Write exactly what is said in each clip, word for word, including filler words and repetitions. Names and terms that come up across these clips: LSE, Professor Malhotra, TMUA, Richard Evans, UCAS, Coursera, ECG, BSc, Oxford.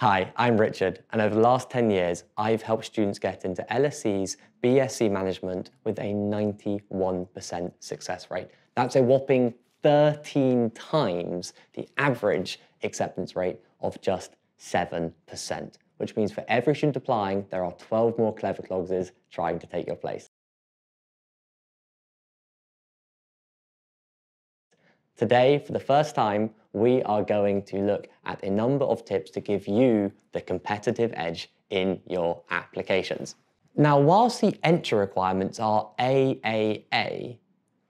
Hi, I'm Richard, and over the last ten years, I've helped students get into L S E's B S c management with a ninety-one percent success rate. That's a whopping thirteen times the average acceptance rate of just seven percent, which means for every student applying, there are twelve more clever clogses trying to take your place. Today, for the first time, we are going to look at a number of tips to give you the competitive edge in your applications. Now, whilst the entry requirements are triple A,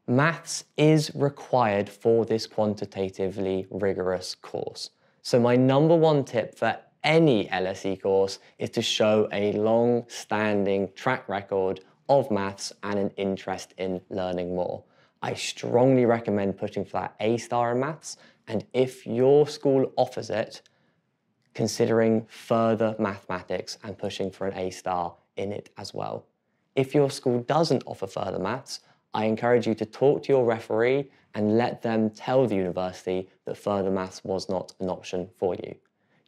maths is required for this quantitatively rigorous course. So my number one tip for any L S E course is to show a long-standing track record of maths and an interest in learning more. I strongly recommend pushing for that A star in maths, and if your school offers it, considering further mathematics and pushing for an A star in it as well. If your school doesn't offer further maths, I encourage you to talk to your referee and let them tell the university that further maths was not an option for you.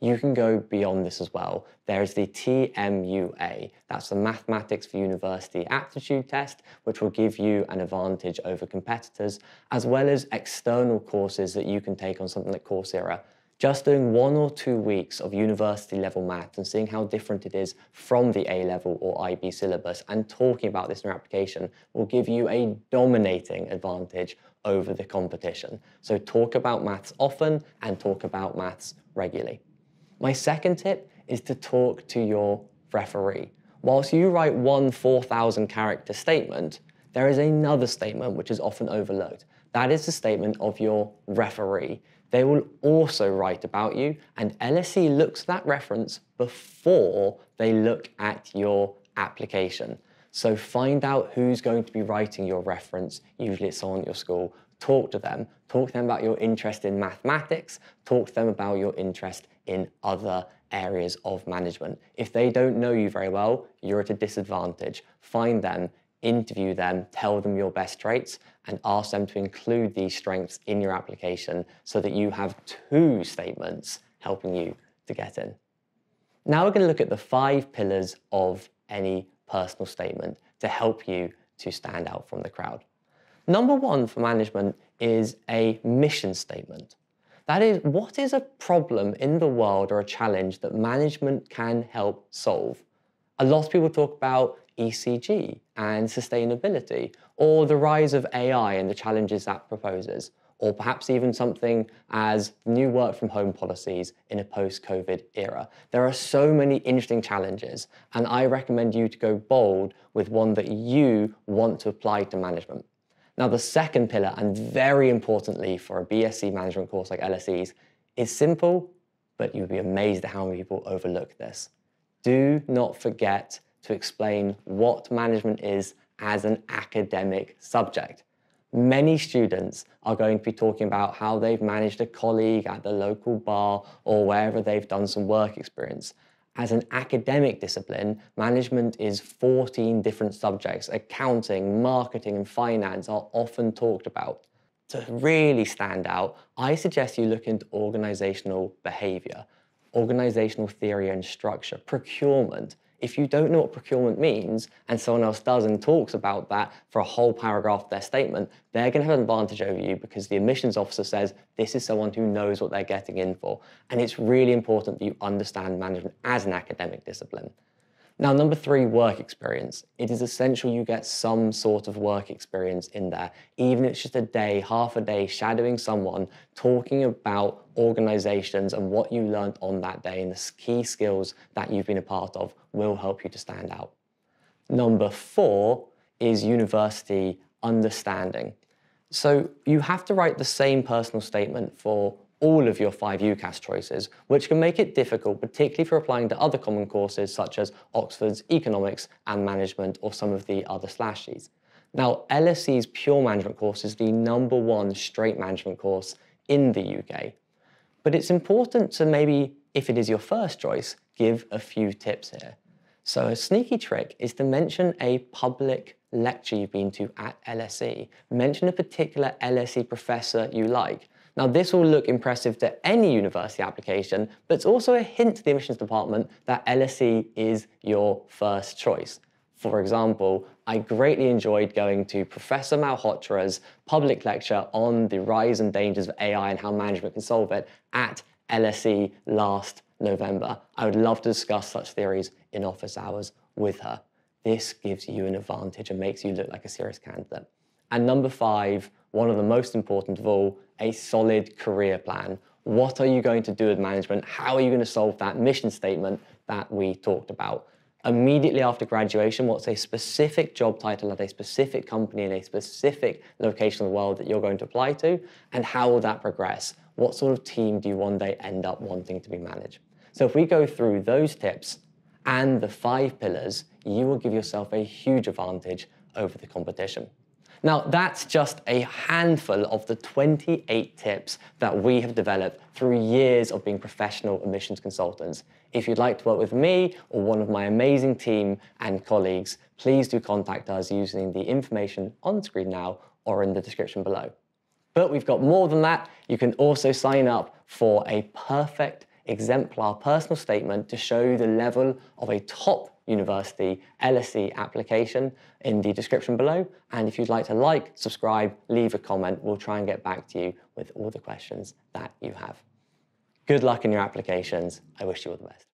You can go beyond this as well. There is the T M U A, that's the Mathematics for University Aptitude Test, which will give you an advantage over competitors, as well as external courses that you can take on something like Coursera. Just doing one or two weeks of university level maths and seeing how different it is from the A level or I B syllabus and talking about this in your application will give you a dominating advantage over the competition. So talk about maths often and talk about maths regularly. My second tip is to talk to your referee. Whilst you write one four thousand character statement, there is another statement which is often overlooked. That is the statement of your referee. They will also write about you, and L S E looks at that reference before they look at your application. So find out who's going to be writing your reference, usually it's someone at your school. Talk to them, talk to them about your interest in mathematics, talk to them about your interest in other areas of management. If they don't know you very well, you're at a disadvantage. Find them, interview them, tell them your best traits, and ask them to include these strengths in your application so that you have two statements helping you to get in. Now we're going to look at the five pillars of any personal statement to help you to stand out from the crowd. Number one for management is a mission statement. That is, what is a problem in the world or a challenge that management can help solve? A lot of people talk about E C G and sustainability, or the rise of A I and the challenges that proposes, or perhaps even something as new work from home policies in a post-COVID era. There are so many interesting challenges, and I recommend you to go bold with one that you want to apply to management. Now, the second pillar, and very importantly for a B S c management course like L S E's, is simple, but you'd be amazed at how many people overlook this. Do not forget to explain what management is as an academic subject. Many students are going to be talking about how they've managed a colleague at the local bar or wherever they've done some work experience. As an academic discipline, management is fourteen different subjects. Accounting, marketing, and finance are often talked about. To really stand out, I suggest you look into organizational behavior, organizational theory and structure, procurement. If you don't know what procurement means and someone else does and talks about that for a whole paragraph of their statement, they're going to have an advantage over you because the admissions officer says this is someone who knows what they're getting in for. And it's really important that you understand management as an academic discipline. Now, number three, work experience. It is essential you get some sort of work experience in there, even if it's just a day, half a day, shadowing someone, talking about organizations and what you learned on that day and the key skills that you've been a part of will help you to stand out. Number four is university understanding. So you have to write the same personal statement for all of your five UCAS choices, which can make it difficult, particularly for applying to other common courses such as Oxford's Economics and Management or some of the other slashies. Now, L S E's Pure Management course is the number one straight management course in the U K. But it's important to maybe, if it is your first choice, give a few tips here. So a sneaky trick is to mention a public lecture you've been to at L S E. Mention a particular L S E professor you like. Now, this will look impressive to any university application, but it's also a hint to the admissions department that L S E is your first choice. For example, I greatly enjoyed going to Professor Malhotra's public lecture on the rise and dangers of A I and how management can solve it at L S E last November. I would love to discuss such theories in office hours with her. This gives you an advantage and makes you look like a serious candidate. And number five, one of the most important of all, a solid career plan. What are you going to do with management? How are you going to solve that mission statement that we talked about? Immediately after graduation, what's a specific job title at a specific company in a specific location in the world that you're going to apply to? And how will that progress? What sort of team do you one day end up wanting to be managed? So if we go through those tips and the five pillars, you will give yourself a huge advantage over the competition. Now, that's just a handful of the twenty-eight tips that we have developed through years of being professional admissions consultants. If you'd like to work with me or one of my amazing team and colleagues, please do contact us using the information on screen now or in the description below. But we've got more than that. You can also sign up for a perfect exemplar personal statement to show the level of a top university L S E application in the description below. And if you'd like to like, subscribe, leave a comment, we'll try and get back to you with all the questions that you have. Good luck in your applications. I wish you all the best.